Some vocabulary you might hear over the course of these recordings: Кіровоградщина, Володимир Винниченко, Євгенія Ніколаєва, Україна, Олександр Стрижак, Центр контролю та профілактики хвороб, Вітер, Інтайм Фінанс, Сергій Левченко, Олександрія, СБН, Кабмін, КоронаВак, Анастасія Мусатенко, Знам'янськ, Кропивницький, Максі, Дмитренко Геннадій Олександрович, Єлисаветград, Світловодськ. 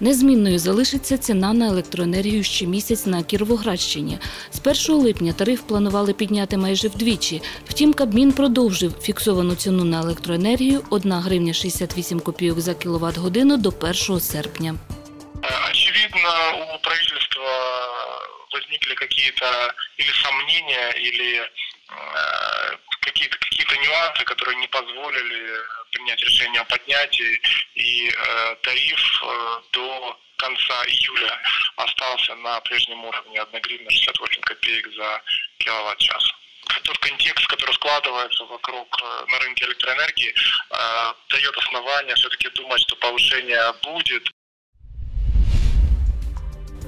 Незмінною залишиться ціна на електроенергію щомісяць на Кіровоградщині. З 1 липня тариф планували підняти майже вдвічі. Втім, Кабмін продовжив фіксовану ціну на електроенергію 1 гривня 68 копійок за кіловат-годину до 1 серпня. Очевидно, у правительства возникли какие-то или сомнения, или какие-то нюансы, которые не позволили принять решение о поднятии, и тариф до конца июля остался на прежнем уровне 1 гривна 68 копеек за киловатт-час. Тот контекст, который складывается вокруг на рынке электроэнергии, дает основания все-таки думать, что повышение будет.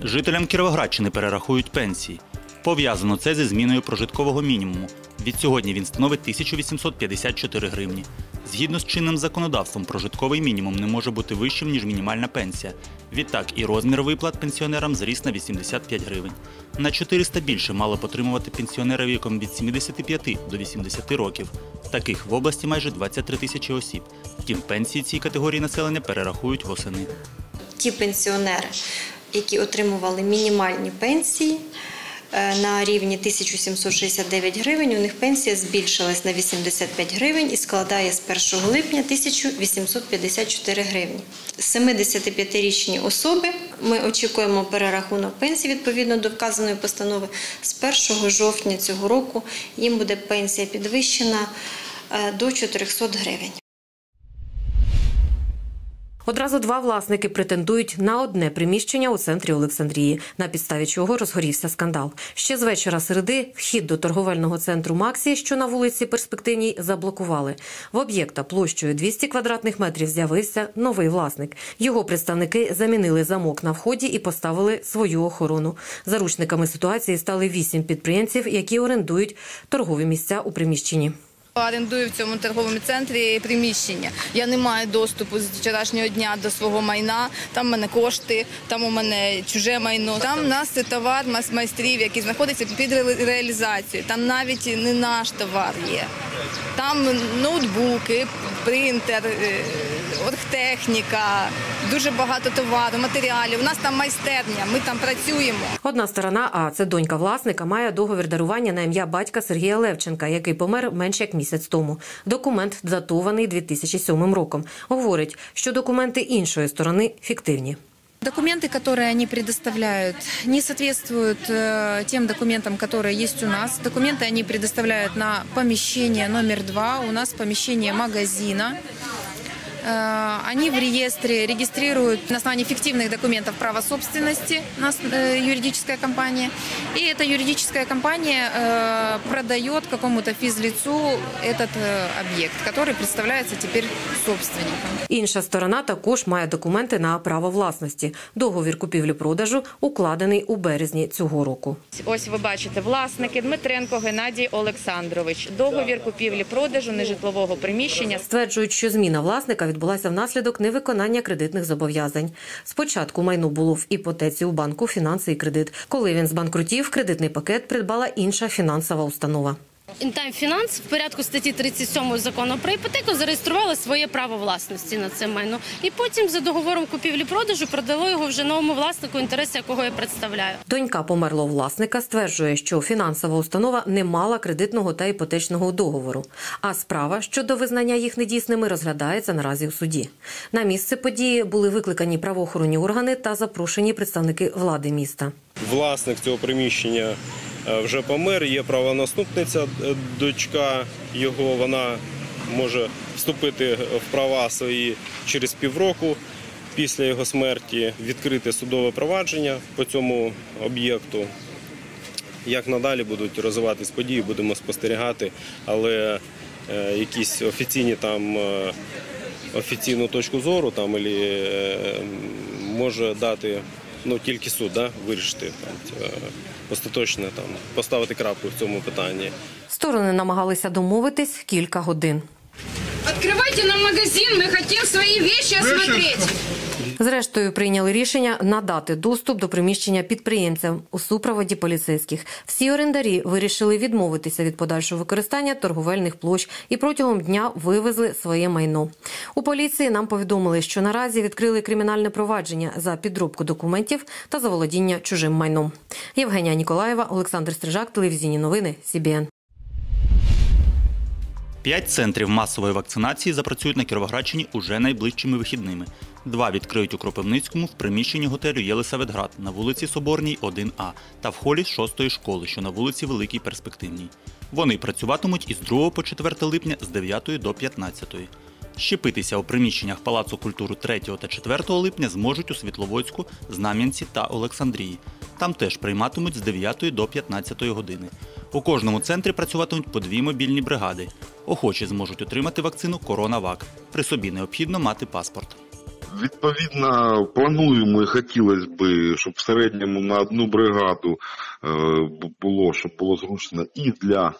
Жителям Кіровоградщини перерахують пенсії. Пов'язано це зі зміною прожиткового мінімуму. Від сьогодні він становить 1854 гривні. Згідно з чинним законодавством, прожитковий мінімум не може бути вищим, ніж мінімальна пенсія. Відтак і розмір виплат пенсіонерам зріс на 85 гривень. На 400 більше мали б отримувати пенсіонери віком від 75 до 80 років. Таких в області майже 23 тисячі осіб. Втім, пенсії цій категорії населення перерахують восени. Ті пенсіонери, які отримували мінімальні пенсії на рівні 1769 гривень, у них пенсія збільшилась на 85 гривень і складає з 1 липня 1854 гривні. 75-річні особи ми очікуємо перерахунок пенсії відповідно до вказаної постанови. З 1 жовтня цього року їм буде пенсія підвищена до 400 гривень. Одразу два власники претендують на одне приміщення у центрі Олександрії, на підставі чого розгорівся скандал. Ще з вечора середи вхід до торговельного центру «Максі», що на вулиці Перспективній, заблокували. В об'єкта площею 200 квадратних метрів з'явився новий власник. Його представники замінили замок на вході і поставили свою охорону. Заручниками ситуації стали 8 підприємців, які орендують торгові місця у приміщенні. Орендую в цьому торговому центрі приміщення. Я не маю доступу з вчорашнього дня до свого майна. Там у мене кошти, там у мене чуже майно. Там у нас товар майстрів, який знаходиться під реалізацією. Там навіть не наш товар є. Там ноутбуки, принтер, оргтехніка, дуже багато товару, матеріалів. У нас там майстерня, ми там працюємо. Одна сторона, а це донька власника, має договір дарування на ім'я батька Сергія Левченка, який помер менше як місяць тому. Документ датований 2007 роком. Говорить, що документи іншої сторони фіктивні. Документы, которые они предоставляют, не соответствуют тем документам, которые есть у нас. Документы они предоставляют на помещение номер 2, у нас помещение магазина. Они в реестре регистрируют на основании фиктивных документов право собственности юридическая компания. И эта юридическая компания продает какому-то физлицу этот объект, который представляется теперь собственником. Інша сторона також має документи на право власності. Договір купівлі-продажу укладений у березні цього року. Ось ви бачите, власники Дмитренко Геннадій Олександрович. Договір купівлі-продажу нежитлового приміщення. Стверджують, що зміна власника відбулася внаслідок невиконання кредитних зобов'язань. Спочатку майно було в іпотеці у банку «Фінанси і кредит». Коли він збанкрутів, кредитний пакет придбала інша фінансова установа. «Інтайм Фінанс» в порядку статті 37 закону про іпотеку зареєструвала своє право власності на це майно. І потім за договором купівлі-продажу продало його вже новому власнику, інтерес якого я представляю. Донька померлого власника стверджує, що фінансова установа не мала кредитного та іпотечного договору. А справа щодо визнання їх недійсними розглядається наразі у суді. На місце події були викликані правоохоронні органи та запрошені представники влади міста. Власник цього приміщення вже помер, є правонаступниця, дочка його, вона може вступити в права свої через півроку після його смерті, відкрити судове провадження по цьому об'єкту. Як надалі будуть розвиватись події, будемо спостерігати, але якісь офіційні там, офіційну точку зору там, може дати тільки суд, вирішити, остаточно поставити крапку в цьому питанні. Сторони намагалися домовитись кілька годин. Відкривайте нам магазин, ми хочемо свої речі осмотрети. Зрештою, прийняли рішення надати доступ до приміщення підприємцям у супроводі поліцейських. Всі орендарі вирішили відмовитися від подальшого використання торговельних площ і протягом дня вивезли своє майно. У поліції нам повідомили, що наразі відкрили кримінальне провадження за підробку документів та за володіння чужим майном. Євгенія Ніколаєва, Олександр Стрижак, телевізійні новини, СБН. 5 центрів масової вакцинації запрацюють на Кіровоградщині уже найближчими вихідними. 2 відкриють у Кропивницькому в приміщенні готелю «Єлисаветград» на вулиці Соборній, 1А та в холі 6-ї школи, що на вулиці Великій Перспективній. Вони працюватимуть із 2 по 4 липня з 9 до 15. Щепитися у приміщеннях Палацу культури 3 та 4 липня зможуть у Світловодську, Знам'янці та Олександрії. Там теж прийматимуть з 9 до 15 години. У кожному центрі працюватимуть по 2 мобільні бригади. Охочі зможуть отримати вакцину «КоронаВак». При собі необхідно мати паспорт. Відповідно, плануємо і хотілося б, щоб в середньому на 1 бригаду було, щоб було зручно і для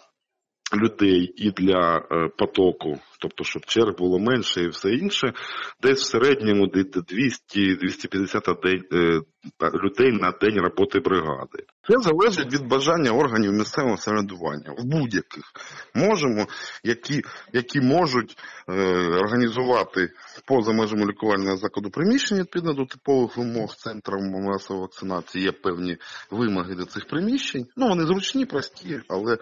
людей, і для потоку, тобто, щоб черг було менше і все інше. Десь в середньому 200-250 людей на день роботи бригади. Це залежить від бажання органів місцевого самоврядування, в будь-яких. Можемо, які можуть організувати поза межами лікувального закладу приміщення відповідно до типових вимог центрів масової вакцинації. Є певні вимоги до цих приміщень. Ну, вони зручні, прості, але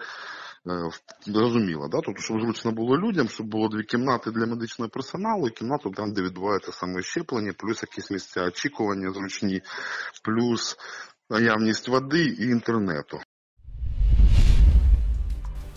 зрозуміло, тобто, щоб зручно було людям, щоб було 2 кімнати для медичного персоналу і кімната там, де відбувається саме щеплення, плюс якісь місця очікування зручні, плюс наявність води і інтернету.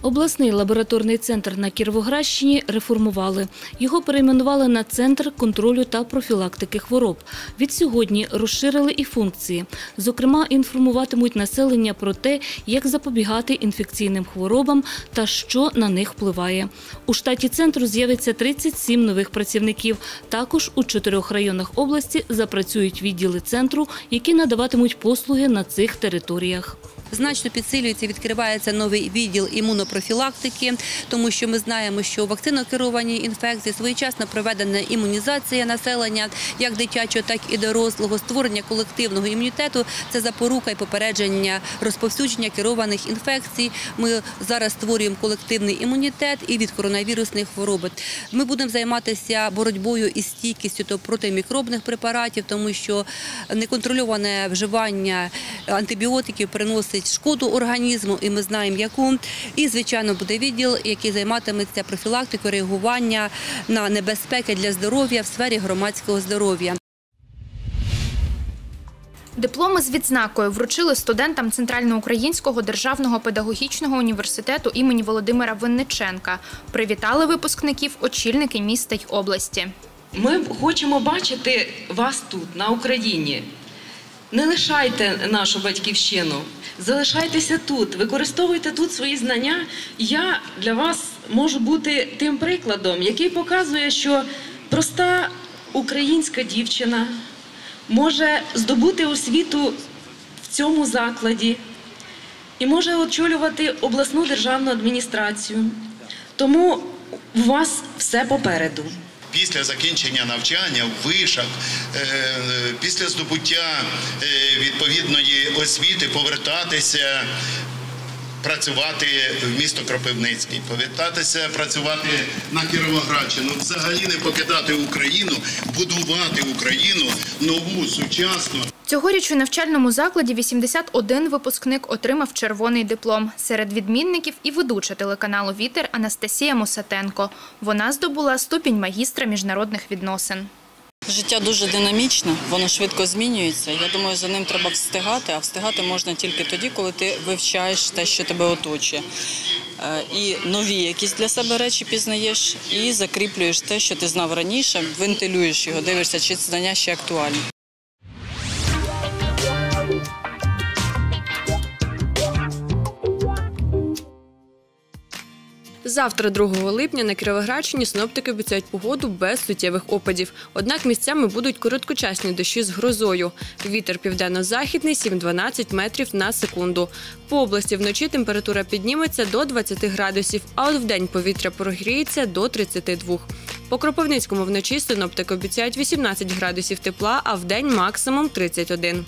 Обласний лабораторний центр на Кіровоградщині реформували. Його перейменували на Центр контролю та профілактики хвороб. Від сьогодні розширили і функції. Зокрема, інформуватимуть населення про те, як запобігати інфекційним хворобам та що на них впливає. У штаті центру з'явиться 37 нових працівників. Також у 4 районах області запрацюють відділи центру, які надаватимуть послуги на цих територіях. Значно підсилюється, відкривається новий відділ імунопрофілактики, тому що ми знаємо, що у вакцинокерованій інфекції своєчасно проведена імунізація населення, як дитячого, так і дорослого, створення колективного імунітету – це запорука і попередження розповсюдження керованих інфекцій. Ми зараз створюємо колективний імунітет і від коронавірусних хвороб. Ми будемо займатися боротьбою із стійкістю до протимікробних препаратів, тому що неконтрольоване вживання антибіотиків приносить шкоду організму, і ми знаємо яку. І, звичайно, буде відділ, який займатиметься профілактикою реагування на небезпеки для здоров'я в сфері громадського здоров'я. Дипломи з відзнакою вручили студентам Центральноукраїнського державного педагогічного університету імені Володимира Винниченка. Привітали випускників очільники міста й області. Ми хочемо бачити вас тут, на Україні. Не лишайте нашу батьківщину, залишайтеся тут, використовуйте тут свої знання. Я для вас можу бути тим прикладом, який показує, що проста українська дівчина може здобути освіту в цьому закладі і може очолювати обласну державну адміністрацію. Тому у вас все попереду. Після закінчення навчання в вишах, після здобуття відповідної освіти повертатися працювати в місто Кропивницький, повертатися працювати на Кіровоградщину, взагалі не покидати Україну, будувати Україну нову, сучасну. Цьогоріч у навчальному закладі 81 випускник отримав червоний диплом. Серед відмінників і ведуча телеканалу «Вітер» Анастасія Мусатенко. Вона здобула ступінь магістра міжнародних відносин. Життя дуже динамічне, воно швидко змінюється. Я думаю, за ним треба встигати, а встигати можна тільки тоді, коли ти вивчаєш те, що тебе оточує. І нові якісь для себе речі пізнаєш, і закріплюєш те, що ти знав раніше, вентилюєш його, дивишся, чи знання ще актуальні. Завтра, 2 липня, на Кіровоградщині синоптики обіцяють погоду без суттєвих опадів. Однак місцями будуть короткочасні дощі з грозою. Вітер південно-західний – 7-12 метрів на секунду. По області вночі температура підніметься до 20 градусів, а от вдень повітря прогріється до 32. По Кропивницькому вночі синоптики обіцяють 18 градусів тепла, а вдень максимум 31.